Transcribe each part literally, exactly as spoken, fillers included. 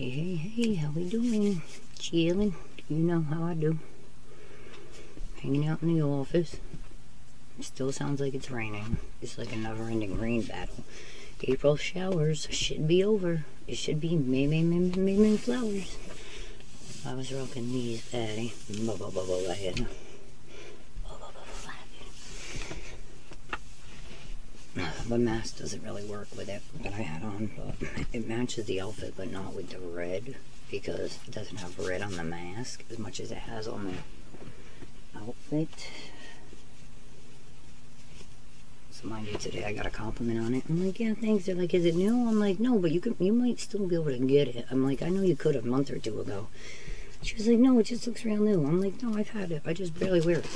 Hey, hey, hey, how we doing? Chilling. You know how I do. Hanging out in the office. It still sounds like it's raining. It's like a never-ending rain battle. April showers should be over. It should be May, May, May, May, May, May flowers. I was rocking these, Patty. Blah, blah, blah, blah, blah. The mask doesn't really work with it that I had on, but it matches the outfit, but not with the red, because it doesn't have red on the mask as much as it has on the outfit. So mind you, today I got a compliment on it. I'm like, yeah, thanks. They're like, is it new? I'm like, no, but you can, you might still be able to get it. I'm like, I know you could a month or two ago. She was like, no, it just looks real new. I'm like, no, I've had it. I just barely wear it.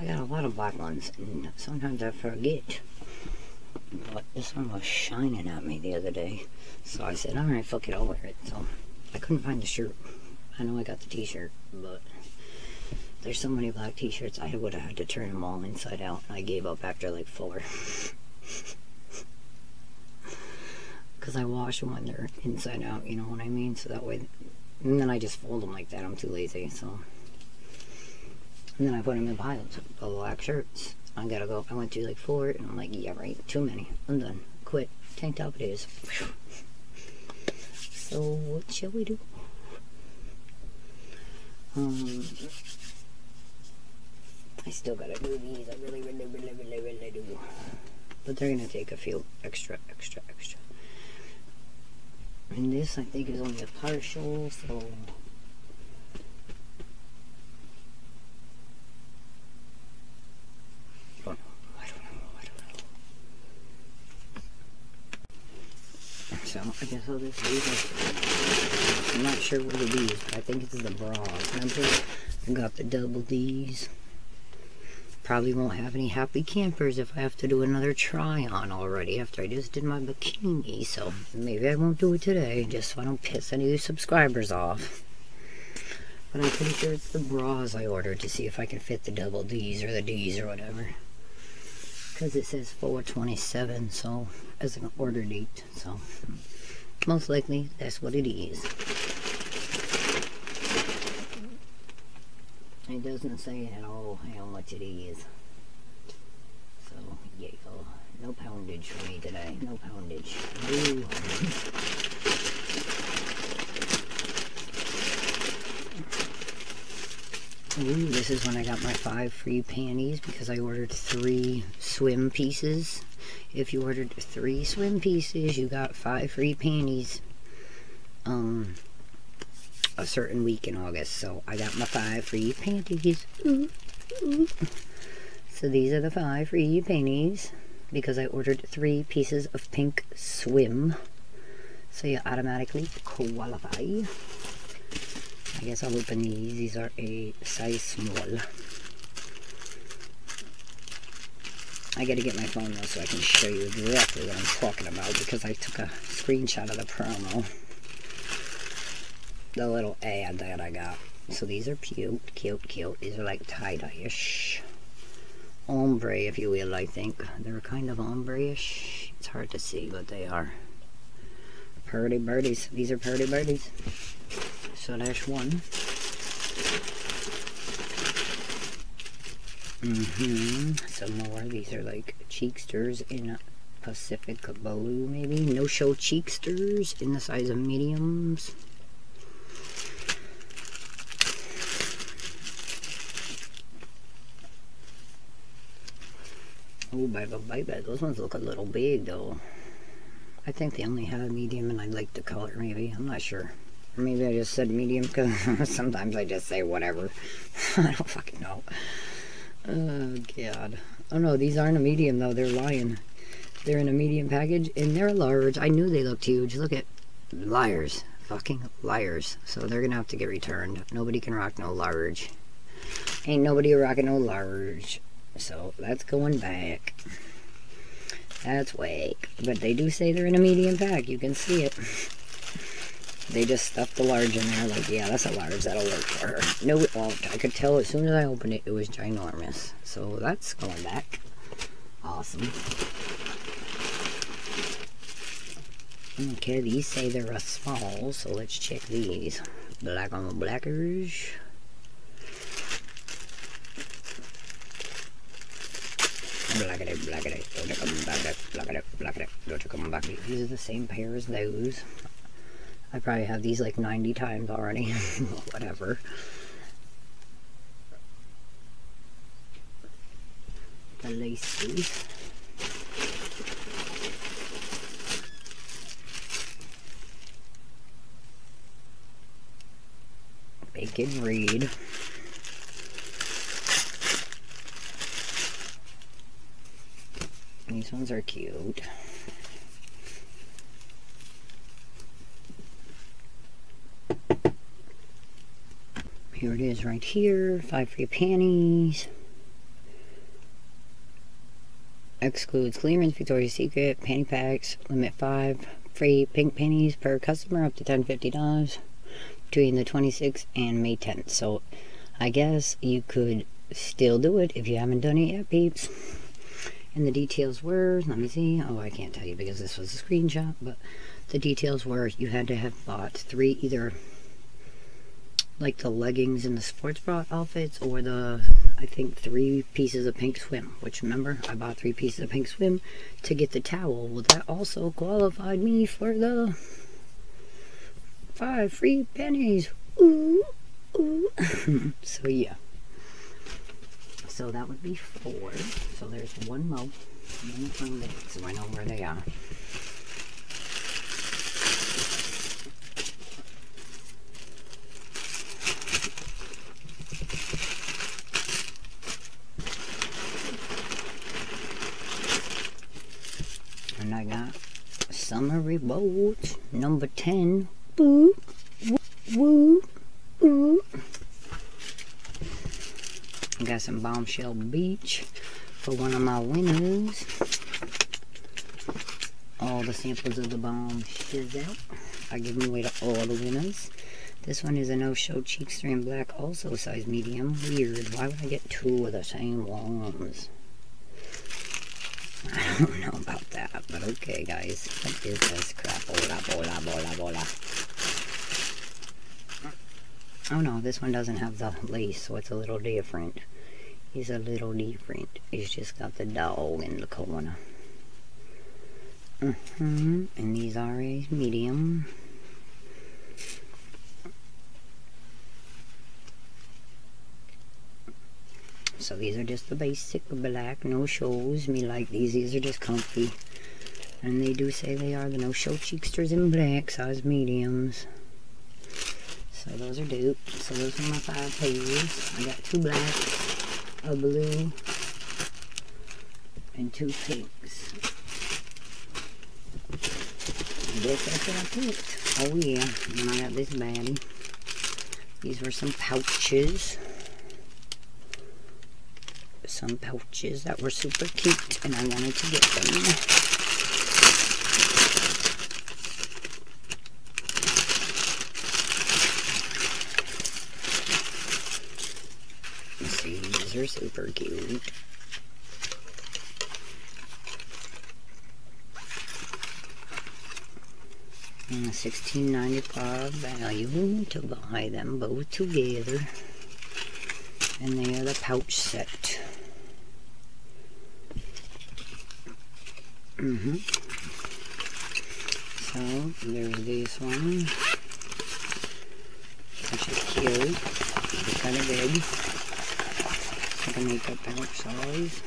I got a lot of black ones, and sometimes I forget. But this one was shining at me the other day, so I said, alright, fuck it, I'll wear it. So I couldn't find the shirt. I know I got the t-shirt, but there's so many black t-shirts, I would have had to turn them all inside out. I gave up after like four. Because I wash them when they're inside out, you know what I mean? So that way, and then I just fold them like that. I'm too lazy, so. And then I put them in piles of black shirts. I gotta go. I went through like four, and I'm like, yeah, right, too many. I'm done. Quit. Tank top it is. So what shall we do? Um, I still gotta do these. I really, really, really, really, really do. But they're gonna take a few extra, extra, extra. And this, I think, is only a partial, so. So I guess I'll just leave it. I'm not sure what it is, but I think it's the bras. Remember? I got the double D's. Probably won't have any happy campers if I have to do another try on already after I just did my bikini. So maybe I won't do it today, just so I don't piss any of you subscribers off. But I'm pretty sure it's the bras I ordered to see if I can fit the double D's or the D's or whatever. Because it says four twenty-seven, so as an order date, so most likely that's what it is. It doesn't say at all how much it is, so yeah, no poundage for me today. No poundage. Ooh. Ooh, this is when I got my five free panties because I ordered three swim pieces. If you ordered three swim pieces, you got five free panties um, a certain week in August. So I got my five free panties. Ooh, ooh. So these are the five free panties because I ordered three pieces of pink swim. So you automatically qualify. I guess I'll open these. These are a size small. I gotta get my phone though so I can show you exactly what I'm talking about because I took a screenshot of the promo. The little ad that I got. So these are cute, cute, cute. These are like tie-dye-ish. Ombre, if you will, I think. They're kind of ombre-ish. It's hard to see, but they are. Purdy birdies. These are purdy birdies. So that's one. Mm-hmm. Some more. These are like cheeksters in a Pacific blue, maybe. No show cheeksters in the size of mediums. Oh, baby, baby. Those ones look a little big, though. I think they only had a medium, and I like the color, maybe. I'm not sure. Or maybe I just said medium because sometimes I just say whatever. I don't fucking know. Oh, God. Oh, no, these aren't a medium, though. They're lying. They're in a medium package, and they're large. I knew they looked huge. Look at liars. Fucking liars. So they're going to have to get returned. Nobody can rock no large. Ain't nobody rocking no large. So that's going back. That's whack. But they do say they're in a medium pack. You can see it. They just stuffed the large in there, like, yeah, that's a large, that'll work for her. No, well, I could tell as soon as I opened it, it was ginormous. So that's going back. Awesome. Okay, these say they're a small, so let's check these. Black on the blackers. Blackity, blackity, don't you come back, blackity, blackity, don't you come back. These are the same pair as those. I probably have these like ninety times already. Whatever. The laces. Bake and read. These ones are cute. Here it is right here, five free panties. Excludes clearance, Victoria's Secret, panty packs, limit five free pink panties per customer up to ten dollars and fifty cents between the twenty-sixth and May tenth. So I guess you could still do it if you haven't done it yet, peeps. And the details were, let me see, oh I can't tell you because this was a screenshot, but the details were you had to have bought three, either like the leggings and the sports bra outfits, or the, I think three pieces of pink swim, which remember, I bought three pieces of pink swim to get the towel. Well, that also qualified me for the five free pennies. Ooh, ooh. So yeah. So that would be four. So there's one more. Let me find it so I know where they are. And I got Summer Boats number ten. Boo, woo, woo. I got some Bombshell Beach for one of my winners. All the samples of the bomb shiz out. I give them away to all the winners. This one is a no-show cheekster in black, also size medium. Weird. Why would I get two of the same ones? I don't know about that, but okay, guys. What is this crap? Bola, bola, bola, bola. Oh no, this one doesn't have the lace, so it's a little different. It's a little different. It's just got the dog in the corner. Mm-hmm. And these are a medium. So these are just the basic black, no shows. Me like these. These are just comfy. And they do say they are the no-show cheeksters in black, size mediums. So those are dupe. So those are my five pairs. I got two blacks, a blue, and two pinks. I guess that's what I picked. Oh yeah, and I got this baddie. These were some pouches. Some pouches that were super cute and I wanted to get them. Let's see, these are super cute. And a sixteen ninety-five value to buy them both together. And they are the pouch set. Mm-hmm. So there's this one, which is cute. It's kind of big, like a makeup pouch size,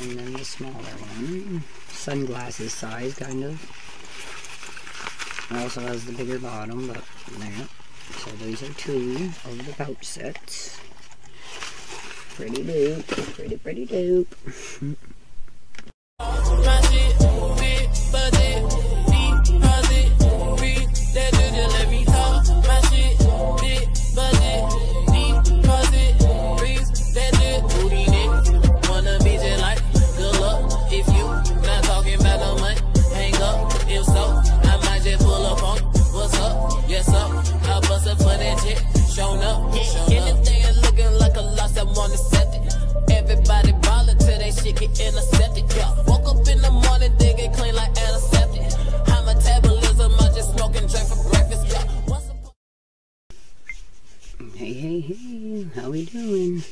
and then the smaller one, sunglasses size kind of. It also has the bigger bottom, but there. So these are two of the pouch sets. Pretty dope, pretty pretty dope. Intercepted, yeah. Woke up in the morning, they get clean like antiseptic. Hey, hey, how we doing?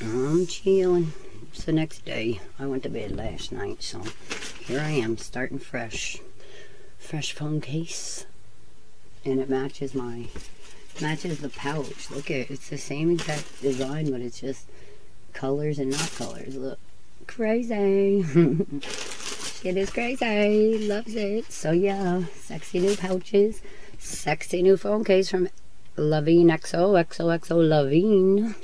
I'm chilling. It's the next day. I went to bed last night, so here I am, starting fresh. Fresh phone case. And it matches my, matches the pouch. Look at it, it's the same exact design, but it's just colors and not colors. Look, crazy. It is crazy, loves it. So yeah, sexy new pouches, sexy new phone case from Loveen X O, X O X O Loveen.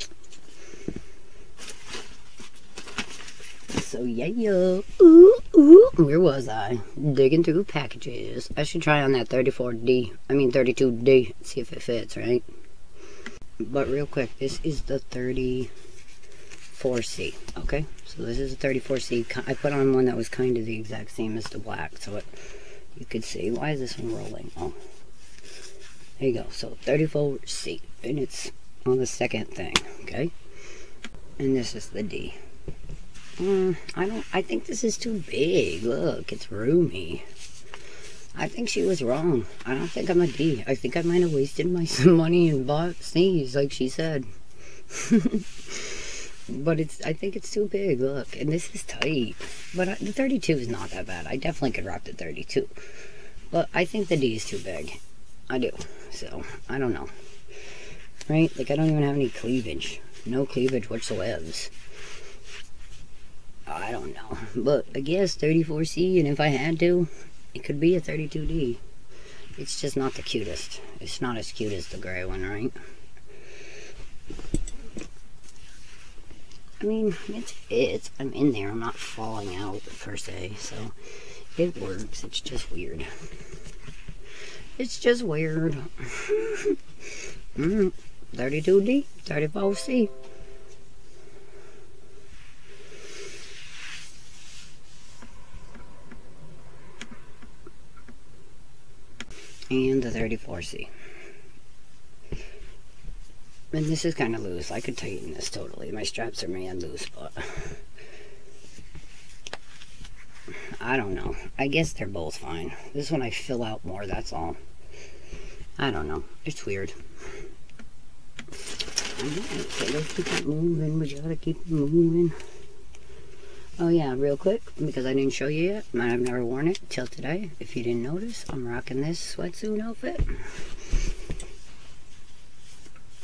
So yeah, yo, ooh, ooh, where was I? Digging through packages. I should try on that thirty-four D, I mean thirty-two D, see if it fits, right? But real quick, this is the thirty-four C, okay? So this is a thirty-four C. I put on one that was kind of the exact same as the black, so it, you could see. Why is this one rolling? Oh, there you go. So thirty-four C, and it's on the second thing, okay? And this is the D. Mm, I don't. I think this is too big. Look, it's roomy. I think she was wrong. I don't think I'm a D. I think I might have wasted my money and bought C's, like she said. But it's, I think it's too big, look, and this is tight, but I, the thirty-two is not that bad. I definitely could rock the thirty-two, but I think the D is too big. I do, so, I don't know, right? Like, I don't even have any cleavage, no cleavage whatsoever. I don't know, but I guess thirty-four C, and if I had to, it could be a thirty-two D. It's just not the cutest. It's not as cute as the gray one, right? I mean, it fits. I'm in there. I'm not falling out, per se, so it works. It's just weird. It's just weird. mm, thirty-two D, thirty-four C. And the thirty-four C. And this is kind of loose. I could tighten this totally. My straps are man loose, but I don't know. I guess they're both fine. This one I fill out more, that's all. I don't know. It's weird. Alright, so let's keep it moving. We gotta keep it moving. Oh yeah, real quick, because I didn't show you yet, and I've never worn it till today. If you didn't notice, I'm rocking this sweatsuit outfit.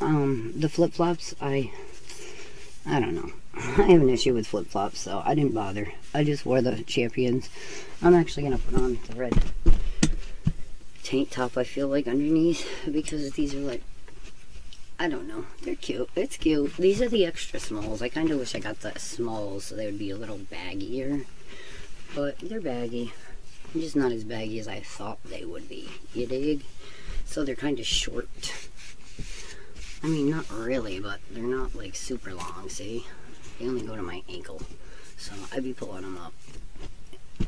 Um, the flip-flops, I, I don't know. I have an issue with flip-flops, so I didn't bother. I just wore the Champions. I'm actually going to put on the red tank top, I feel like, underneath, because these are like, I don't know. They're cute. It's cute. These are the extra smalls. I kind of wish I got the smalls, so they would be a little baggier. But they're baggy. They're just not as baggy as I thought they would be. You dig? So they're kind of short. I mean, not really, but they're not like super long, see? They only go to my ankle, so I'd be pulling them up.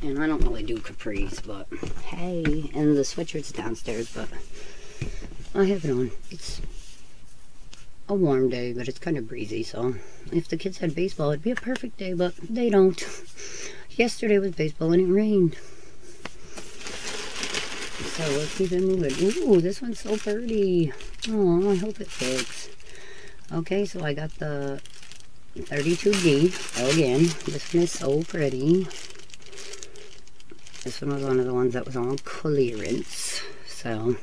And I don't really do capris, but hey, and the sweatshirt's downstairs, but I have it on. It's a warm day, but it's kind of breezy, so if the kids had baseball, it'd be a perfect day, but they don't. Yesterday was baseball and it rained. So let's keep it moving. Ooh, this one's so pretty. Oh, I hope it fits. Okay, so I got the thirty-two D. Again, this one is so pretty. This one was one of the ones that was on clearance. So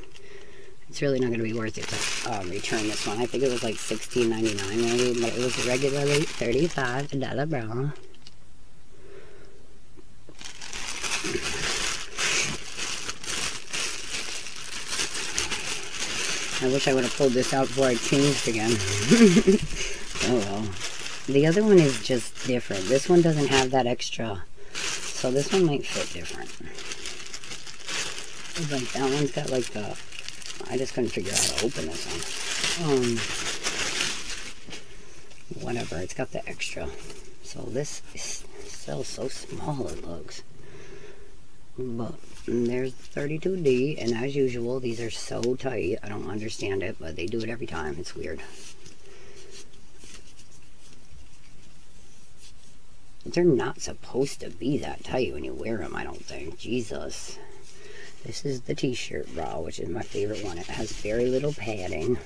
it's really not going to be worth it to um, return this one. I think it was like sixteen ninety-nine maybe, but it was regularly thirty-five dollars, bro. I wish I would have pulled this out before I changed again. Oh well. The other one is just different. This one doesn't have that extra. So this one might fit different. It's like that one's got like the, I just couldn't figure out how to open this one. Um whatever, it's got the extra. So this is still so small it looks. But there's thirty-two D, and as usual, these are so tight. I don't understand it, but they do it every time. It's weird. They're not supposed to be that tight when you wear them, I don't think. Jesus. This is the t-shirt bra, which is my favorite one. It has very little padding.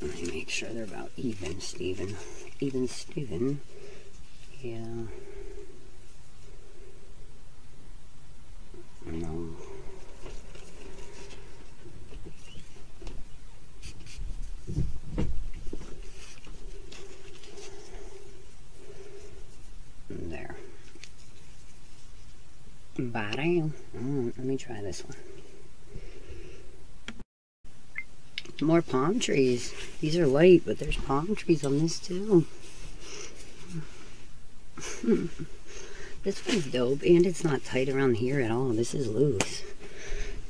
Let me make sure they're about even, Steven. Even, Steven. Yeah. No. There. Bye. Let me try this one. More palm trees. These are white, but there's palm trees on this too. This one's dope, and it's not tight around here at all. This is loose.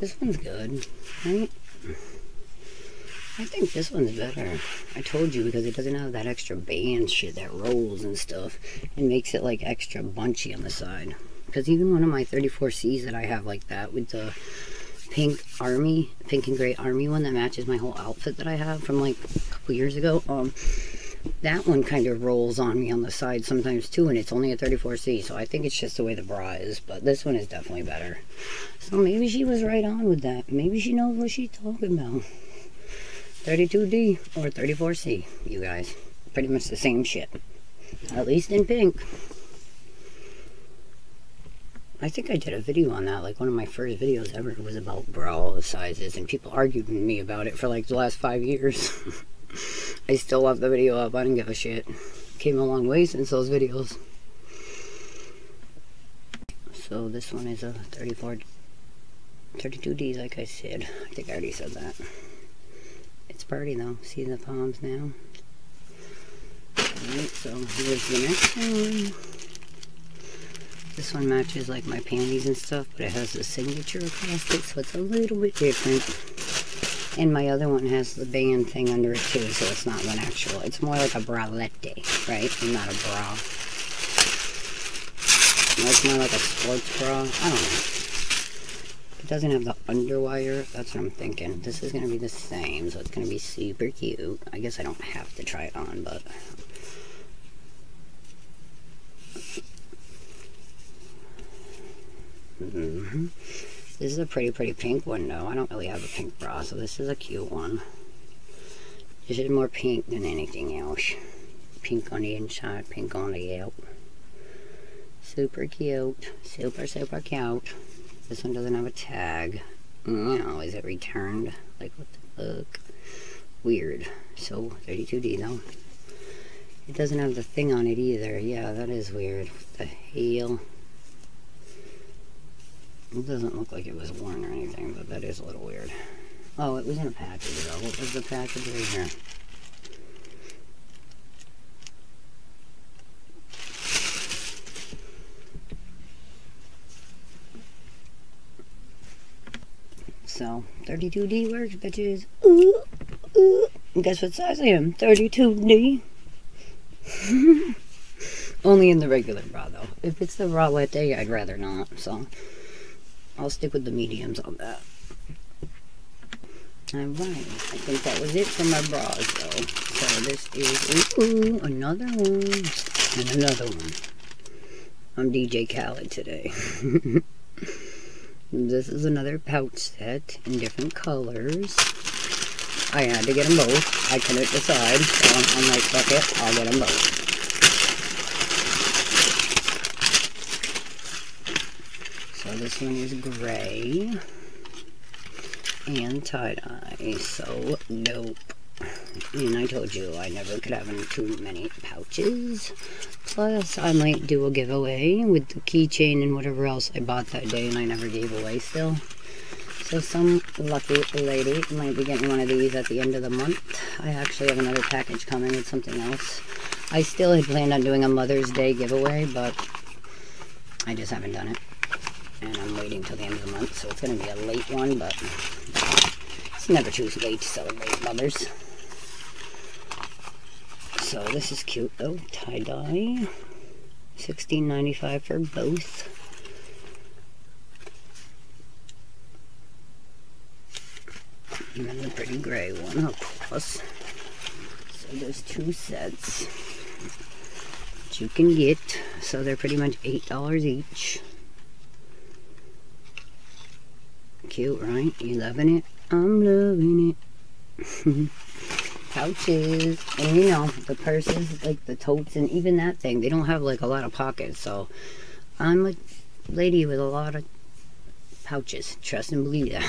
This one's good, right? I think this one's better. I told you, because it doesn't have that extra band shit that rolls and stuff. It makes it like extra bunchy on the side. Because even one of my thirty-four C's that I have like that with the pink army, pink and gray army one that matches my whole outfit that I have from like a couple years ago, um that one kind of rolls on me on the side sometimes too, and it's only a thirty-four C, so I think it's just the way the bra is, but this one is definitely better. So maybe she was right on with that. Maybe she knows what she's talking about. Thirty-two D or thirty-four C, you guys, pretty much the same shit, at least in pink. I think I did a video on that, like one of my first videos ever was about bra sizes, and people argued with me about it for like the last five years. I still left the video up, I didn't give a shit. Came a long way since those videos. So this one is a thirty-four, thirty-two D, like I said. I think I already said that. It's pretty though, see the palms now. Alright, so here's the next one. This one matches like my panties and stuff, but it has the signature across it, so it's a little bit different. And my other one has the band thing under it too, so it's not one actual. It's more like a bralette, right? And not a bra. It's more like a sports bra. I don't know. It doesn't have the underwire. That's what I'm thinking. This is going to be the same, so it's going to be super cute. I guess I don't have to try it on, but... Mm-hmm. This is a pretty, pretty pink one, though. I don't really have a pink bra, so this is a cute one. This is more pink than anything else. Pink on the inside, pink on the out. Super cute. Super, super cute. This one doesn't have a tag. No, is it returned? Like, what the fuck? Weird. So, thirty-two D, though. It doesn't have the thing on it, either. Yeah, that is weird. What the hell? It doesn't look like it was worn or anything, but that is a little weird. Oh, it was in a package though. What was the package right here? So, thirty-two D works, bitches. Ooh, ooh. Guess what size I am? thirty-two D. Only in the regular bra though. If it's the bralette day, I'd rather not, so... I'll stick with the mediums on that. Alright, I think that was it for my bras though. So this is, ooh, ooh, another one, and another one. I'm D J Khaled today. This is another pouch set in different colors. I had to get them both. I couldn't decide, so I'm, I'm like, fuck it, I'll get them both. So this one is gray and tie-dye, so dope. And I told you I never could have too many pouches. Plus, I might do a giveaway with the keychain and whatever else I bought that day and I never gave away still. So some lucky lady might be getting one of these at the end of the month. I actually have another package coming with something else. I still had planned on doing a Mother's Day giveaway, but I just haven't done it. And I'm waiting till the end of the month, so it's going to be a late one, but it's never too late to celebrate mothers. So this is cute though, tie-dye, sixteen ninety-five for both. And then the pretty gray one, of course. So there's two sets that you can get, so they're pretty much eight dollars each. Cute, right? You loving it? I'm loving it. pouches, and you know, the purses, like the totes, and even that thing, they don't have like a lot of pockets. So I'm a lady with a lot of pouches, trust and believe that.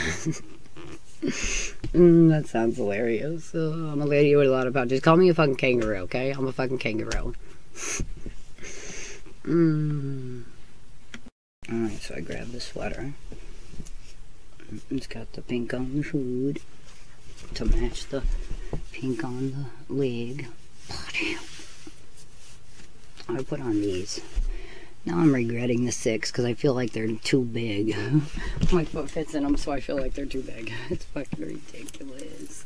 Mm, that sounds hilarious. Oh, I'm a lady with a lot of pouches. Call me a fucking kangaroo, okay? I'm a fucking kangaroo. Mm. Alright, so I grabbed the sweater. It's got the pink on the hood to match the pink on the leg. Oh, damn. I put on these. Now I'm regretting the six because I feel like they're too big. My foot fits in them, so I feel like they're too big. It's fucking ridiculous.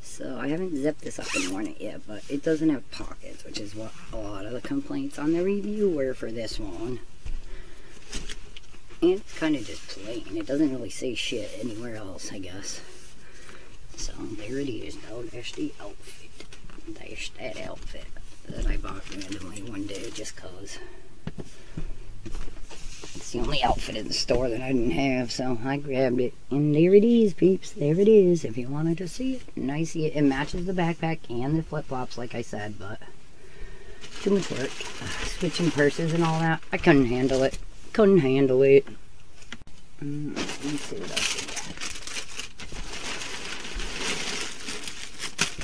So I haven't zipped this up and worn it yet, but it doesn't have pockets, which is what a lot of the complaints on the review were for this one. And it's kind of just plain. It doesn't really say shit anywhere else, I guess. So there it is, though. There's the outfit. There's that outfit that I bought randomly one day just cause. It's the only outfit in the store that I didn't have, so I grabbed it. And there it is, peeps. There it is. If you wanted to see it, and I see it. It matches the backpack and the flip-flops, like I said, but too much work. Switching purses and all that. I couldn't handle it. Couldn't handle it. Um, let me see what else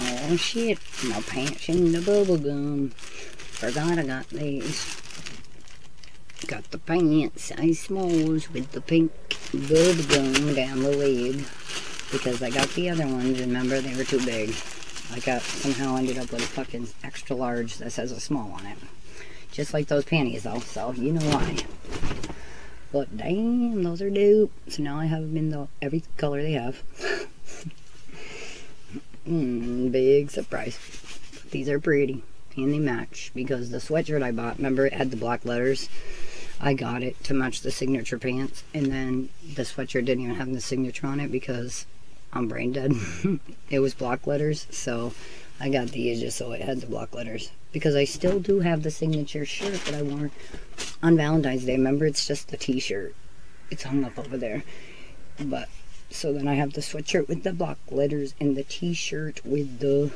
we got. Oh, shit. My pants in the bubble gum. Forgot I got these. Got the pants, size smalls with the pink bubble gum down the leg, because I got the other ones, remember, they were too big. I got, somehow ended up with a fucking extra large that says a small on it. Just like those panties though, so you know why. But damn, those are dope. So now I have them in the, every color they have. mm, big surprise. But these are pretty. And they match, because the sweatshirt I bought, remember, it had the black letters. I got it to match the signature pants, and then the sweatshirt didn't even have the signature on it because I'm brain dead. It was block letters, so I got these just so it had the block letters, because I still do have the signature shirt that I wore on Valentine's Day. Remember, it's just the t-shirt, it's hung up over there. But so then I have the sweatshirt with the block letters and the t-shirt with the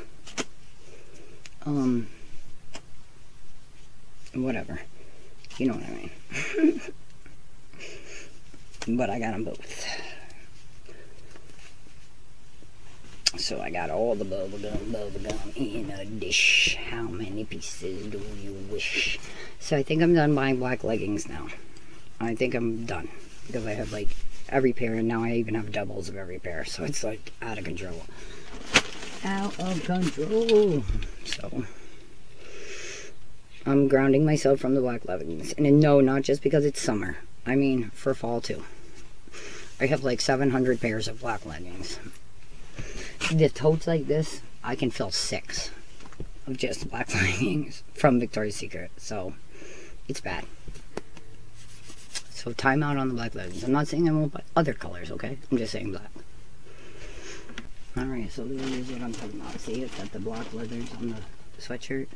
um whatever, you know what I mean. But I got them both, so I got all the bubblegum bubblegum in a dish. How many pieces do you wish? So I think I'm done buying black leggings now. I think I'm done, because I have like every pair, and now I even have doubles of every pair, so it's like out of control, out of control. So I'm grounding myself from the black leggings. And no, not just because it's summer. I mean, for fall too. I have like seven hundred pairs of black leggings. The totes like this, I can fill six of just black leggings from Victoria's Secret. So, it's bad. So, time out on the black leggings. I'm not saying I won't buy other colors, okay? I'm just saying black. Alright, so this is what I'm talking about. See, it's got the black leathers on the sweatshirt.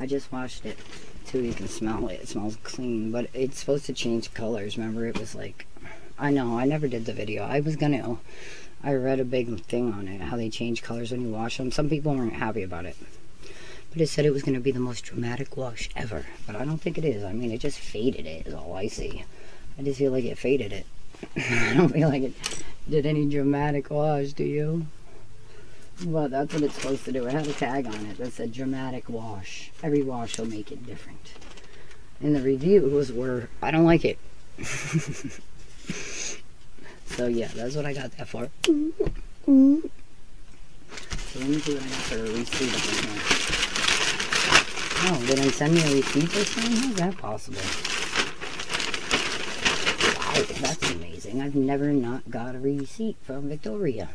I just washed it, too. You can smell it. It smells clean, but it's supposed to change colors. Remember, it was like, I know, I never did the video. I was gonna, I read a big thing on it, how they change colors when you wash them. Some people weren't happy about it, but it said it was gonna be the most dramatic wash ever, but I don't think it is. I mean, it just faded it, is all I see. I just feel like it faded it. I don't feel like it did any dramatic wash, do you? Well, that's what it's supposed to do. It had a tag on it that said dramatic wash. Every wash will make it different. And the reviews were, I don't like it. So yeah, that's what I got that for. Mm-hmm. So let me see what I got for a receipt of this one. Oh, did I send me a receipt this time? How is that possible? Wow, that's amazing. I've never not got a receipt from Victoria.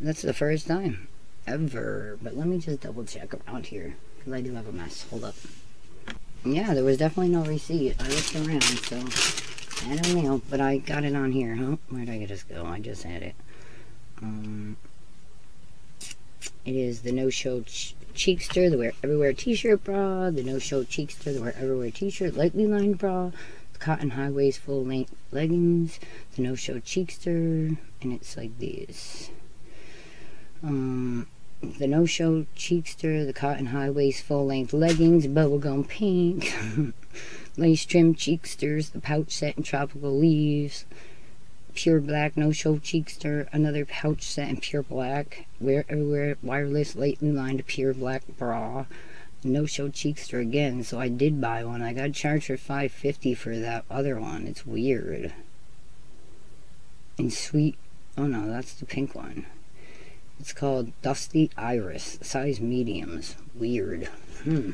That's the first time ever. But let me just double check around here, because I do have a mess. Hold up. Yeah, there was definitely no receipt. I looked around, so I don't know. But I got it on here, huh? Where did I just go? I just had it. Um, it is the No Show Ch Cheekster, the Wear Everywhere T-shirt bra. The No Show Cheekster, the Wear Everywhere T-shirt, lightly lined bra. The Cotton High Waist Full Length Leggings. The No Show Cheekster. And it's like these. Um, the no-show cheekster, the cotton high-waist full-length leggings, bubblegum pink, lace-trimmed cheeksters, the pouch set in tropical leaves, pure black no-show cheekster, another pouch set in pure black, wear everywhere wireless, lately lined pure black bra, no-show cheekster again. So I did buy one. I got charged for five fifty for that other one. It's weird. And sweet, oh no, that's the pink one. It's called Dusty Iris, size mediums. Weird. Hmm.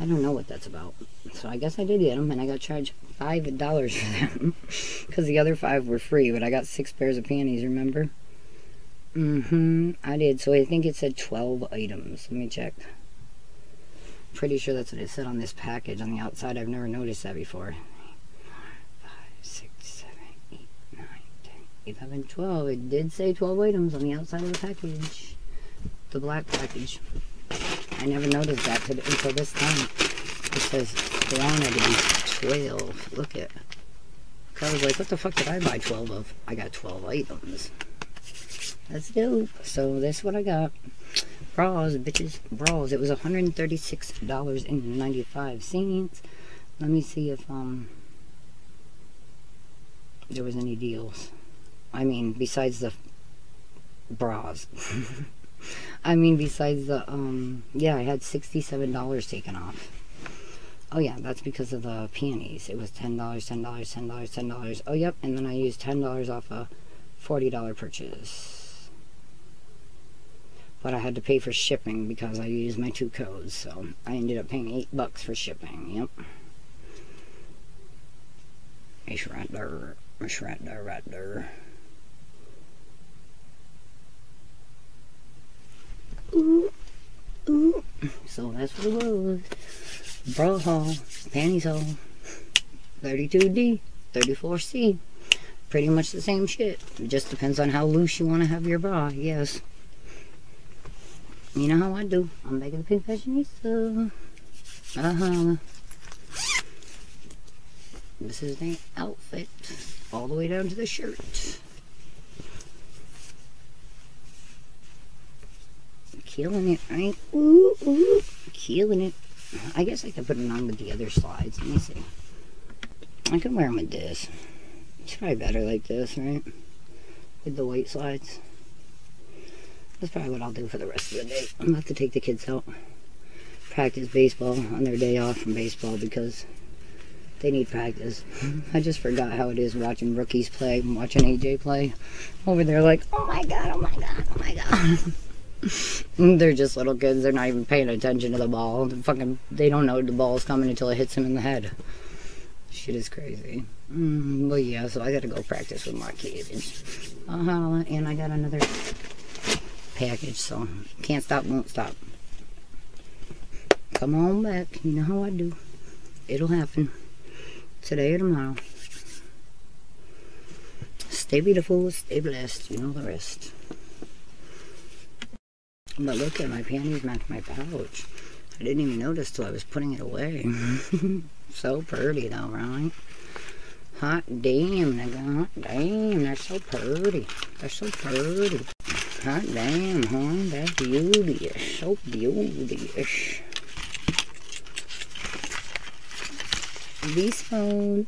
I don't know what that's about. So I guess I did get them, and I got charged five dollars for them. Because the other five were free, but I got six pairs of panties, remember? Mm-hmm. I did. So I think it said twelve items. Let me check. Pretty sure that's what it said on this package on the outside. I've never noticed that before. eleven, twelve. It did say twelve items on the outside of the package. The black package. I never noticed that until this time. It says quantity twelve. Look at. I was like, what the fuck did I buy twelve of? I got twelve items. That's dope. So that's what I got. Bras, bitches. Bras. It was one hundred thirty-six dollars and ninety-five cents. Let me see if um there was any deals. I mean, besides the bras. I mean, besides the, um, yeah, I had sixty-seven dollars taken off. Oh, yeah, that's because of the panties. It was ten dollars, ten dollars, ten dollars, ten dollars. Oh, yep, and then I used ten dollars off a forty dollar purchase. But I had to pay for shipping because I used my two codes, so I ended up paying eight bucks for shipping, yep. It's right there, it's right there, right there. Ooh, ooh. So that's what it was. Bra haul, panties haul, thirty-two D, thirty-four C. Pretty much the same shit. It just depends on how loose you want to have your bra, yes. You know how I do. I'm Becky the Pink Fashionista. Uh-huh. This is the outfit, all the way down to the shirt. Killing it, right? Ooh, ooh, killing it. I guess I could put it on with the other slides. Let me see. I could wear them with this. It's probably better like this, right? With the white slides. That's probably what I'll do for the rest of the day. I'm about to take the kids out, practice baseball on their day off from baseball because they need practice. I just forgot how it is watching rookies play, watching A J play. Over there like, oh my god, oh my god, oh my god. They're just little kids. They're not even paying attention to the ball. They're fucking, they don't know the ball's coming until it hits them in the head. Shit is crazy. Mm, well, yeah, so I gotta go practice with my kids. Uh-huh, and I got another package, so can't stop, won't stop. Come on back. You know how I do. It'll happen. Today or tomorrow. Stay beautiful, stay blessed. You know the rest. But look at my panties match my pouch. I didn't even notice till I was putting it away. So pretty though, right? Hot damn, nigga. Hot damn, they're so pretty. They're so pretty. Hot damn, huh? That's beauteous. So beauteous. Be spoon.